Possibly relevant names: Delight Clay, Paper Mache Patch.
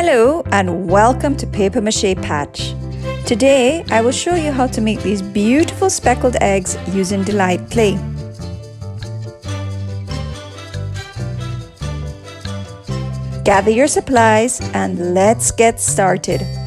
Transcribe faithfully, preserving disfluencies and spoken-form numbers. Hello and welcome to Paper Mache Patch. Today I will show you how to make these beautiful speckled eggs using Delight Clay. Gather your supplies and let's get started.